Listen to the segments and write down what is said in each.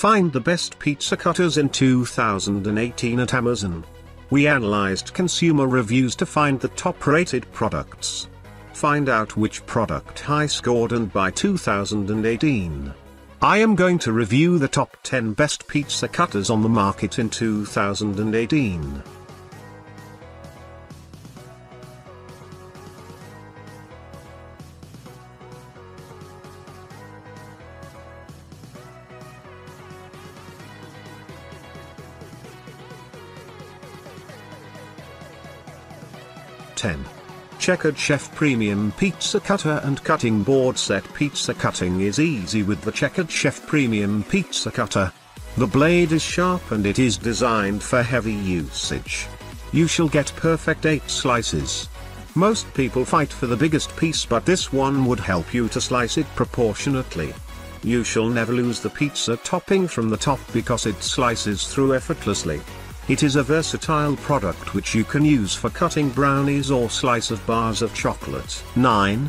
Find the best pizza cutters in 2018 at Amazon. We analyzed consumer reviews to find the top-rated products. Find out which product high scored and by 2018. I am going to review the top 10 best pizza cutters on the market in 2018. Checkered Chef Premium Pizza Cutter and Cutting Board Set. Pizza cutting is easy with the Checkered Chef Premium Pizza Cutter. The blade is sharp and it is designed for heavy usage. You shall get perfect 8 slices. Most people fight for the biggest piece, but this one would help you to slice it proportionately. You shall never lose the pizza topping from the top because it slices through effortlessly. It is a versatile product which you can use for cutting brownies or slice of bars of chocolate. 9.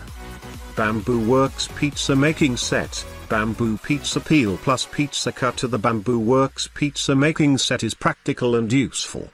Bamboo Works Pizza Making Set, Bamboo Pizza Peel plus Pizza Cutter. The Bamboo Works Pizza Making Set is practical and useful.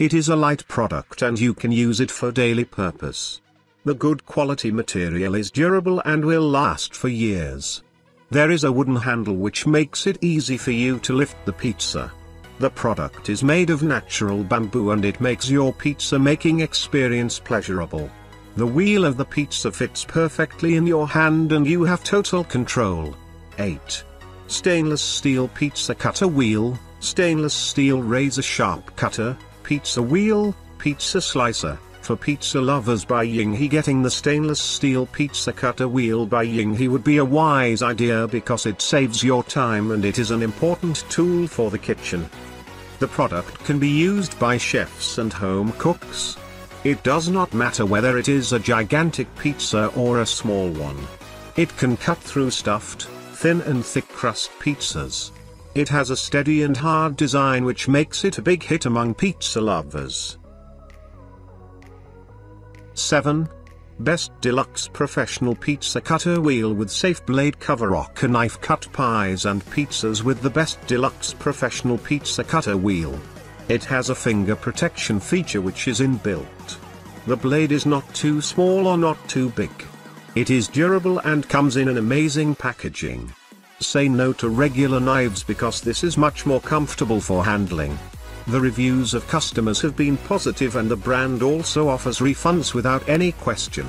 It is a light product and you can use it for daily purpose. The good quality material is durable and will last for years. There is a wooden handle which makes it easy for you to lift the pizza. The product is made of natural bamboo and it makes your pizza making experience pleasurable. The wheel of the pizza fits perfectly in your hand and you have total control. 8. Stainless Steel Pizza Cutter Wheel, Stainless Steel Razor Sharp Cutter, Pizza Wheel, Pizza Slicer, for pizza lovers by Ying He. Getting the Stainless Steel Pizza Cutter Wheel by Ying He would be a wise idea because it saves your time and it is an important tool for the kitchen. The product can be used by chefs and home cooks. It does not matter whether it is a gigantic pizza or a small one. It can cut through stuffed, thin and thick crust pizzas. It has a steady and hard design which makes it a big hit among pizza lovers. 7. Best Deluxe Professional Pizza Cutter Wheel with Safe Blade Cover. Ocker Knife cut pies and pizzas with the Best Deluxe Professional Pizza Cutter Wheel. It has a finger protection feature which is inbuilt. The blade is not too small or not too big. It is durable and comes in an amazing packaging. Say no to regular knives because this is much more comfortable for handling. The reviews of customers have been positive and the brand also offers refunds without any question.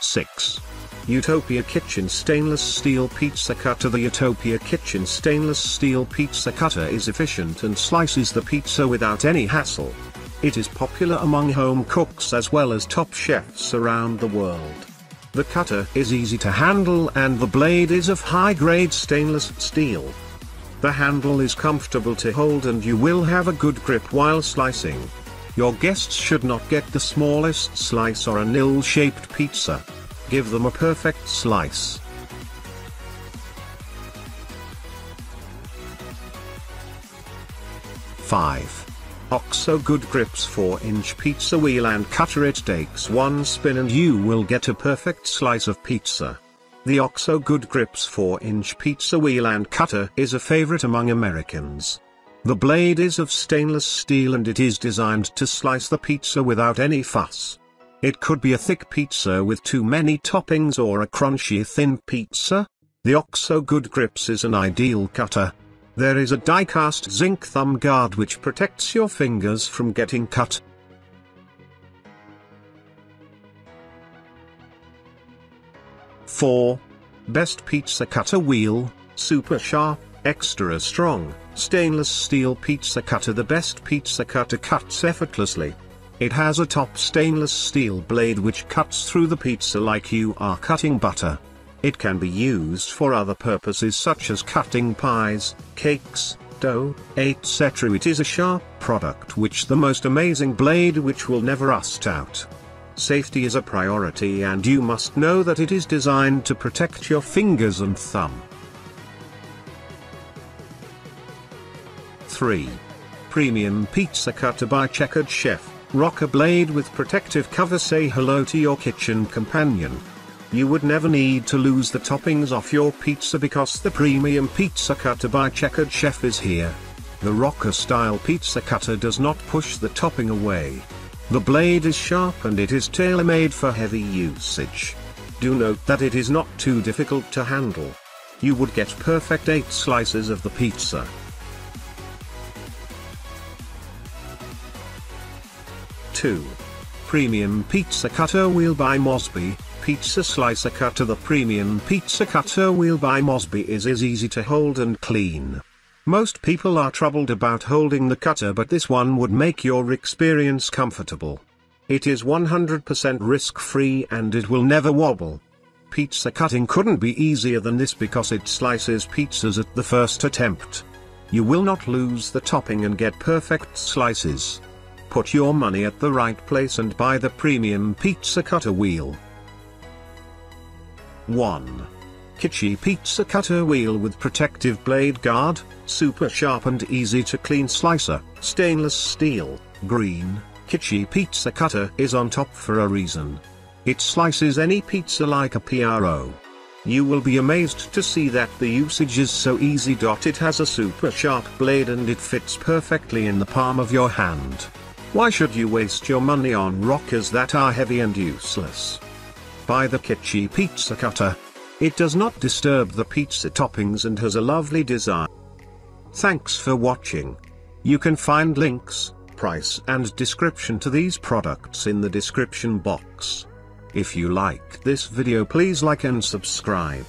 6. Utopia Kitchen Stainless Steel Pizza Cutter. The Utopia Kitchen Stainless Steel Pizza Cutter is efficient and slices the pizza without any hassle. It is popular among home cooks as well as top chefs around the world. The cutter is easy to handle and the blade is of high-grade stainless steel. The handle is comfortable to hold and you will have a good grip while slicing. Your guests should not get the smallest slice or an ill-shaped pizza. Give them a perfect slice. 5. OXO Good Grips 4-inch Pizza Wheel and Cutter. It takes one spin and you will get a perfect slice of pizza. The OXO Good Grips 4-inch Pizza Wheel and Cutter is a favorite among Americans. The blade is of stainless steel and it is designed to slice the pizza without any fuss. It could be a thick pizza with too many toppings or a crunchy thin pizza. The OXO Good Grips is an ideal cutter. There is a die-cast zinc thumb guard which protects your fingers from getting cut. 4. Best Pizza Cutter Wheel, Super Sharp, Extra Strong, Stainless Steel Pizza Cutter. The Best Pizza Cutter cuts effortlessly. It has a top stainless steel blade which cuts through the pizza like you are cutting butter. It can be used for other purposes such as cutting pies, cakes, dough, etc. It is a sharp product which the most amazing blade which will never rust out. Safety is a priority and you must know that it is designed to protect your fingers and thumb. 3. Premium Pizza Cutter by Checkered Chef. Rocker blade with protective cover. Say hello to your kitchen companion. You would never need to lose the toppings off your pizza because the premium pizza cutter by Checkered Chef is here. The rocker style pizza cutter does not push the topping away. The blade is sharp and it is tailor-made for heavy usage. Do note that it is not too difficult to handle. You would get perfect 8 slices of the pizza. Premium Pizza Cutter Wheel by Mosby. Pizza Slicer Cutter. The Premium Pizza Cutter Wheel by Mosby is easy to hold and clean. Most people are troubled about holding the cutter, but this one would make your experience comfortable. It is 100% risk-free and it will never wobble. Pizza cutting couldn't be easier than this because it slices pizzas at the first attempt. You will not lose the topping and get perfect slices. Put your money at the right place and buy the premium pizza cutter wheel. 1. Kitschy Pizza Cutter Wheel with Protective Blade Guard. Super sharp and easy to clean slicer, stainless steel, green. Kitschy Pizza Cutter is on top for a reason. It slices any pizza like a PRO. You will be amazed to see that the usage is so easy. It has a super sharp blade and it fits perfectly in the palm of your hand. Why should you waste your money on rockers that are heavy and useless? Buy the Kitschy Pizza Cutter. It does not disturb the pizza toppings and has a lovely design. Thanks for watching. You can find links, price and description to these products in the description box. If you like this video, please like and subscribe.